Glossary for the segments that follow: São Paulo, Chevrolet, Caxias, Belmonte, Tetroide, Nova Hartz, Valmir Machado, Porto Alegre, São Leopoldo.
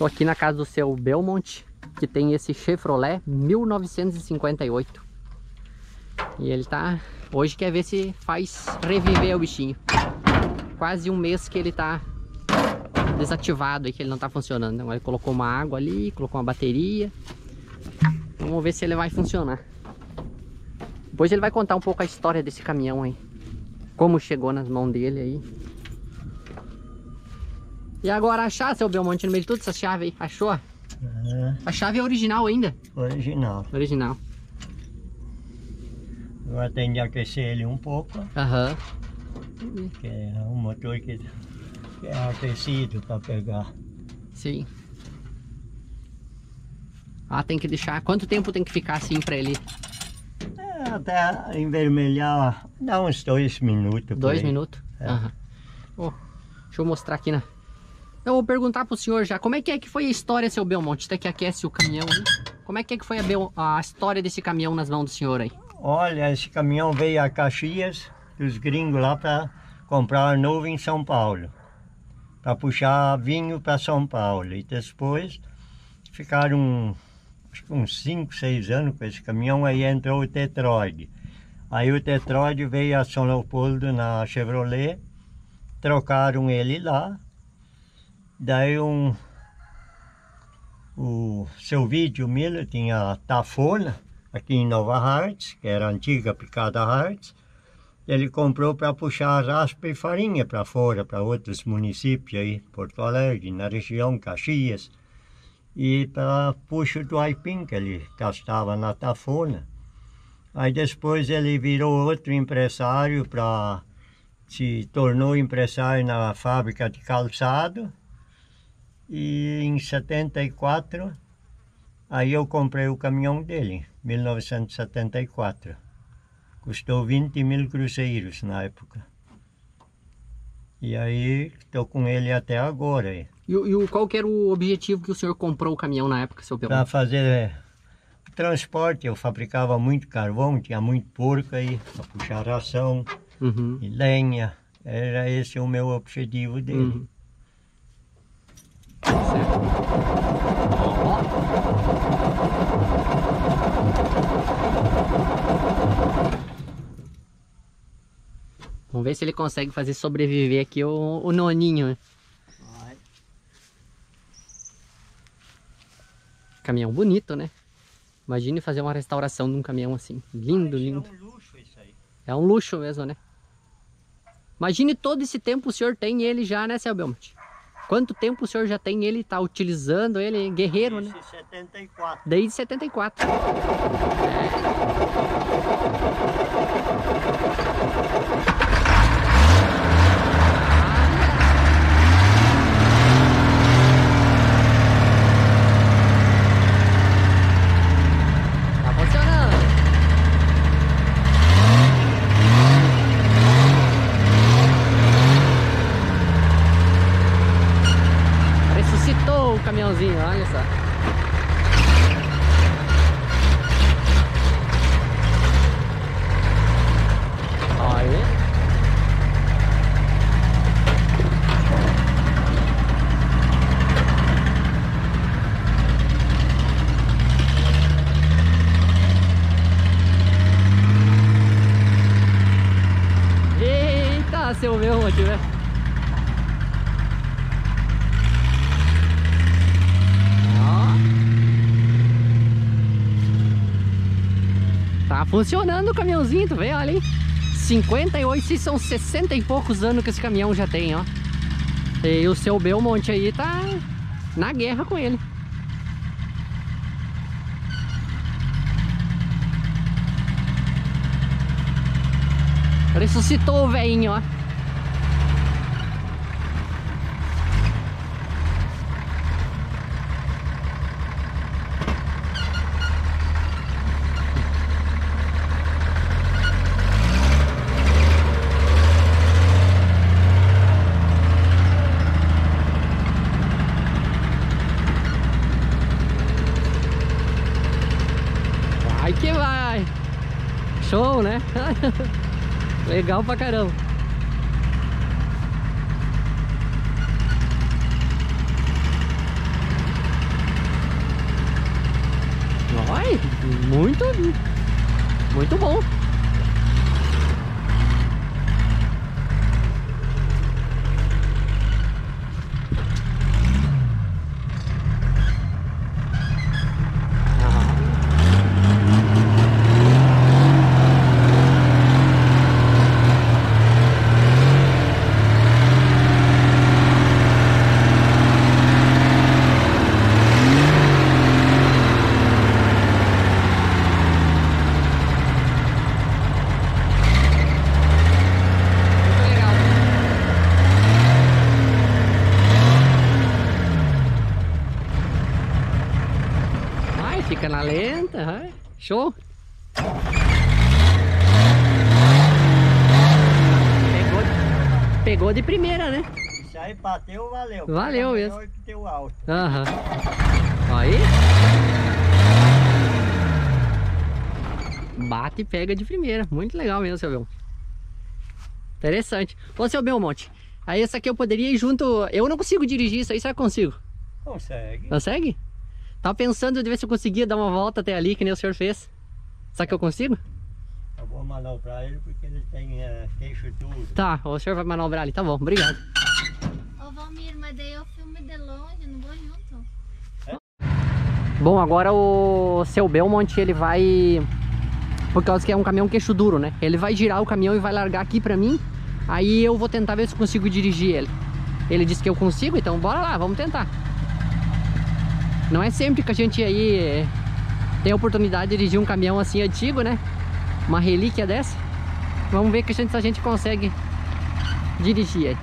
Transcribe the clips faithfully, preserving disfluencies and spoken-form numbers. Estou aqui na casa do seu Belmonte, que tem esse Chevrolet mil novecentos e cinquenta e oito. E ele tá... hoje quer ver se faz reviver o bichinho. Quase um mês que ele tá desativado aí, que ele não tá funcionando. Então, ele colocou uma água ali, colocou uma bateria. Vamos ver se ele vai funcionar. Depois ele vai contar um pouco a história desse caminhão aí, como chegou nas mãos dele aí. E agora achar, seu Belmonte, no meio de tudo, essa chave aí, achou? É. A chave é original ainda? Original. Original. Eu tenho de aquecer ele um pouco. Aham. Uhum. Que é um motor que, que é aquecido para pegar. Sim. Ah, tem que deixar... Quanto tempo tem que ficar assim para ele? É, até envermelhar, dá uns dois minutos. Dois minutos? Aham. É. Uhum. Oh, deixa eu mostrar aqui na... Eu vou perguntar pro senhor já, como é que é que foi a história, seu Belmonte, até que aquece o caminhão aí? Como é que é que foi a, Bel... a história desse caminhão nas mãos do senhor aí? Olha, esse caminhão veio a Caxias, dos gringos lá, para comprar novo em São Paulo, para puxar vinho para São Paulo. E depois ficaram acho que uns cinco, seis anos com esse caminhão, aí entrou o Tetroide. Aí o Tetroide veio a São Leopoldo na Chevrolet, trocaram ele lá. Daí um, o seu vídeo Miller tinha tafona aqui em Nova Hartz, que era a antiga picada Hartz. Ele comprou para puxar raspa e farinha para fora, para outros municípios aí, Porto Alegre, na região Caxias. E para puxo do aipim que ele gastava na tafona. Aí depois ele virou outro empresário, para se tornou empresário na fábrica de calçado. E em setenta e quatro, aí eu comprei o caminhão dele, mil novecentos e setenta e quatro. Custou vinte mil cruzeiros na época. E aí, estou com ele até agora. E, e qual que era o objetivo que o senhor comprou o caminhão na época, seu Belmonte? Para fazer transporte, eu fabricava muito carvão, tinha muito porco aí, para puxar ração, uhum, e lenha. Era esse o meu objetivo dele. Uhum. Vamos ver se ele consegue fazer sobreviver aqui o, o noninho. Vai. Caminhão bonito, né? Imagine fazer uma restauração de um caminhão assim. Lindo, ah, lindo. É um luxo isso aí. É um luxo mesmo, né? Imagine todo esse tempo o senhor tem ele já, né, seu Belmonte? Quanto tempo o senhor já tem ele, tá utilizando ele, guerreiro, né? Desde setenta e quatro. Desde setenta e quatro. Caminhãozinho, olha só. Olha. Eita, seu meu aqui, velho. Tá funcionando o caminhãozinho, tu vê, olha aí. cinquenta e oito, são sessenta e poucos anos que esse caminhão já tem, ó. E o seu Belmonte aí tá na guerra com ele. Ressuscitou o velhinho, ó. Que vai! Show, né? Legal pra caramba! Muito, muito bom. Fica na lenta, show! Pegou de, pegou de primeira, né? Isso aí, bateu, valeu. Valeu isso. Melhor que teu alto. Aham. Aí. Bate e pega de primeira. Muito legal mesmo, seu Belmonte. Interessante. Ô, seu Belmonte, aí essa aqui eu poderia ir junto... Eu não consigo dirigir isso aí, será que consigo? Consegue. Consegue? Tava pensando de ver se eu conseguia dar uma volta até ali, que nem o senhor fez. Será que eu consigo? Eu vou manobrar ele porque ele tem uh, queixo e tudo. Tá, o senhor vai manobrar ali, tá bom, obrigado. Ô Valmir, mas daí eu filmo de longe, não vou junto. É? Bom, agora o seu Belmonte, ele vai... Por causa que é um caminhão queixo duro, né? Ele vai girar o caminhão e vai largar aqui pra mim. Aí eu vou tentar ver se eu consigo dirigir ele. Ele disse que eu consigo, então bora lá, vamos tentar. Não é sempre que a gente aí tem a oportunidade de dirigir um caminhão assim antigo, né? Uma relíquia dessa. Vamos ver que a gente, se a gente consegue dirigir aí.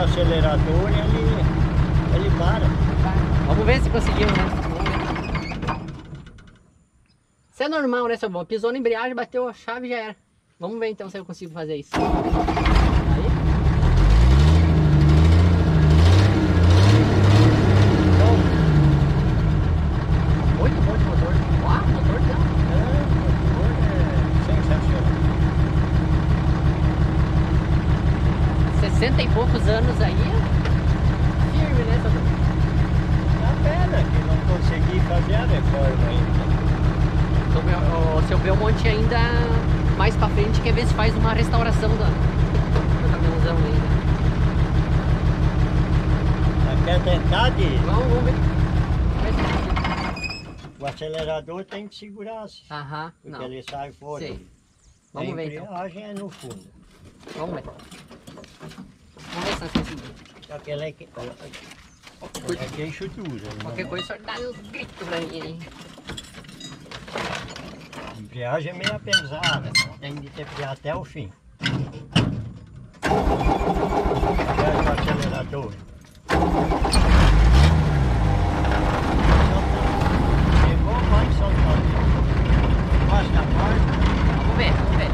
Acelerador, ele, ele para. Vamos ver se conseguimos, né? Isso é normal, né, seu bom? Pisou na embreagem, bateu a chave, já era. Vamos ver então se eu consigo fazer isso. sessenta e poucos anos aí, firme, né, seu Belmonte? Tá pena que não consegui fazer a reforma ainda. O seu Belmonte ainda mais pra frente quer ver se faz uma restauração do, do caminhãozão ainda. Quer tentar de... Vamos, vamos ver. O acelerador tem que segurar-se. Aham, não. Porque ele sai fora. Sei. Vamos ver então. A embreagem é no fundo. Vamos ver. Vamos ver se nós conseguimos. Só que ela é queixo duro. Qualquer coisa o senhor dá uns gritos pra mim aí. A embreagem é meio pesada, tem de tepear até o fim. Pega o acelerador. Chegou mais São Paulo. Basta a porta. Vamos ver, vamos ver.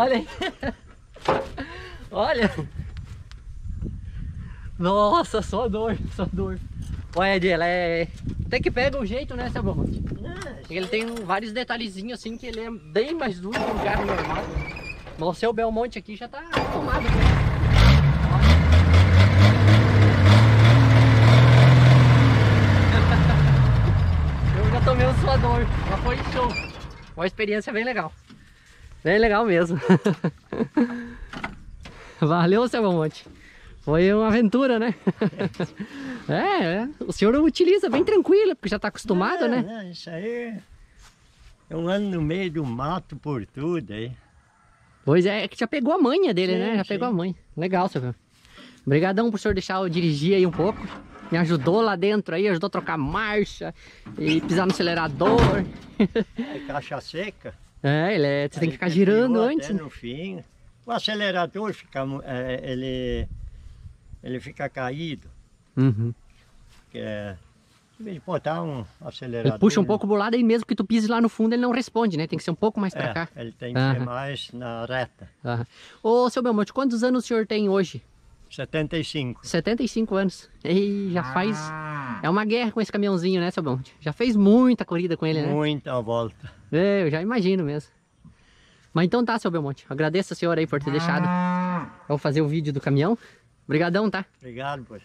Olha aí. Olha. Nossa, só dor, só dor. Olha, ela é... Até que pega um jeito, né, seu Belmonte? Ele tem vários detalhezinhos assim que ele é bem mais duro que um carro normal. Mas o seu Belmonte aqui já tá tomado, né? Tomei um suador, mas foi show, uma experiência bem legal, bem legal mesmo. Valeu, seu Belmonte, foi uma aventura, né? É, é, o senhor utiliza bem tranquilo, porque já está acostumado, é, né? É, isso aí, eu ando no meio do mato por tudo aí. Pois é, é que já pegou a manha dele, sim, né? Já sim. pegou a manha, legal, seu Belmonte. Obrigadão por o senhor deixar eu dirigir aí um pouco. Me ajudou lá dentro aí, ajudou a trocar marcha e pisar no acelerador. É caixa seca. É, ele é, você aí tem que ficar girando antes. Até no fim. O acelerador fica, é, ele, ele fica caído. Uhum. É, em vez de botar um acelerador... Ele puxa um pouco pro lado aí mesmo que tu pise lá no fundo, ele não responde, né? Tem que ser um pouco mais pra é, cá. Ele tem que uhum. ser mais na reta. Uhum. Ô, seu Belmonte, quantos anos o senhor tem hoje? setenta e cinco. setenta e cinco anos. E já faz... Ah. É uma guerra com esse caminhãozinho, né, seu Belmonte? Já fez muita corrida com ele, né? Muita volta. É, eu já imagino mesmo. Mas então tá, seu Belmonte. Agradeço a senhora aí por ter ah. deixado eu fazer o vídeo do caminhão. Obrigadão, tá? Obrigado, pô.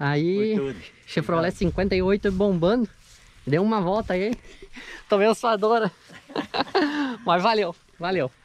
Aí, por tudo. Chevrolet Obrigado. cinquenta e oito bombando. Deu uma volta aí. Tomei uma suadora. Mas valeu, valeu.